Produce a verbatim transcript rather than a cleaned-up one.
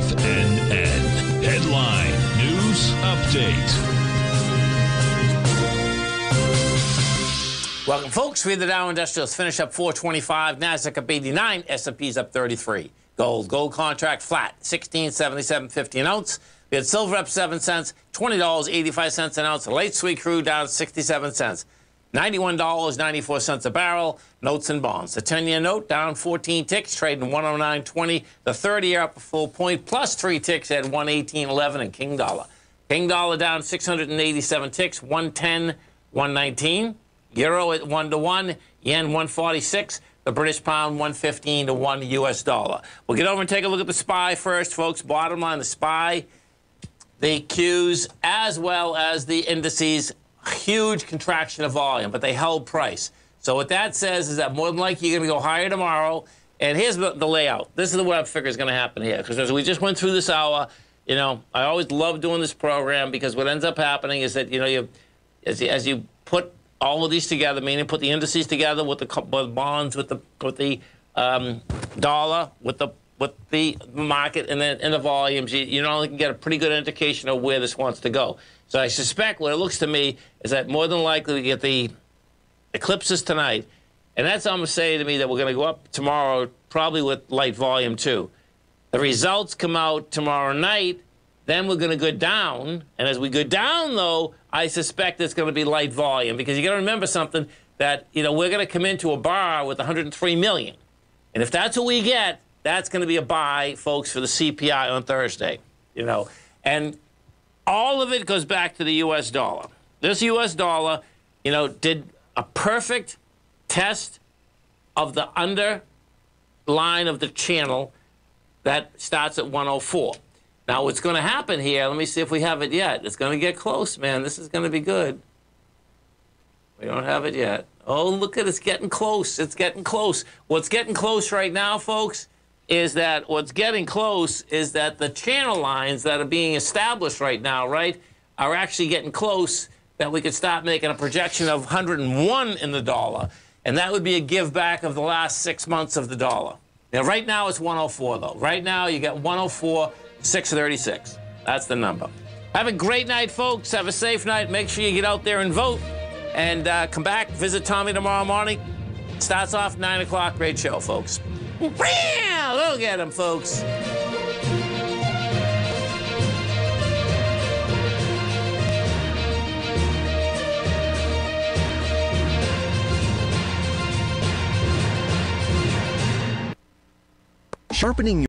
T F N N. Headline News Update. Welcome, folks. We had the Dow Industrials finish up four twenty-five, Nasdaq up eighty-nine, S and P's up thirty-three. Gold, gold contract flat, sixteen seventy-seven fifty an ounce. We had silver up seven cents, twenty dollars and eighty-five cents an ounce. Light sweet crude down sixty-seven cents, ninety-one dollars and ninety-four cents a barrel. Notes and bonds. The ten-year note down fourteen ticks, trading one oh nine twenty. The thirty-year up a full point, plus three ticks at one eighteen eleven. And King Dollar. King Dollar down six hundred eighty-seven ticks, one ten one nineteen. Euro at one to one. Yen one forty-six. The British pound one fifteen to one U S dollar. We'll get over and take a look at the S P Y first, folks. Bottom line, the S P Y, the Qs, as well as the indices, huge contraction of volume, but they held price. So what that says is that more than likely you're going to go higher tomorrow. And here's the layout. This is the way I figure is going to happen here. Because as we just went through this hour, you know, I always love doing this program because what ends up happening is that, you know, you, as, you, as you put all of these together, meaning put the indices together with the with bonds, with the with the um, dollar, with the with the market, and then and the volumes, you, you normally can get a pretty good indication of where this wants to go. So I suspect what it looks to me is that more than likely we get the eclipses tonight, and that's almost saying to me that we're going to go up tomorrow, probably with light volume too. The results come out tomorrow night, then we're going to go down, and as we go down, though, I suspect it's going to be light volume, because you got to remember something, that, you know, we're going to come into a bar with one hundred three million, and if that's what we get, that's going to be a buy, folks, for the C P I on Thursday, you know, and all of it goes back to the U S dollar. This U S dollar, you know, did a perfect test of the underline of the channel that starts at one oh four. Now, what's going to happen here, let me see if we have it yet. It's going to get close, man. This is going to be good. We don't have it yet. Oh, look at it. It's getting close. It's getting close. What's getting close right now, folks, is that what's getting close is that the channel lines that are being established right now, right, are actually getting close, that we could start making a projection of one hundred one in the dollar. And that would be a give back of the last six months of the dollar. Now, right now it's one oh four, though. Right now you got one oh four six thirty-six. That's the number. Have a great night, folks. Have a safe night. Make sure you get out there and vote. And uh, come back, visit Tommy tomorrow morning. Starts off nine o'clock. Great show, folks. Look at him, folks. Sharpening your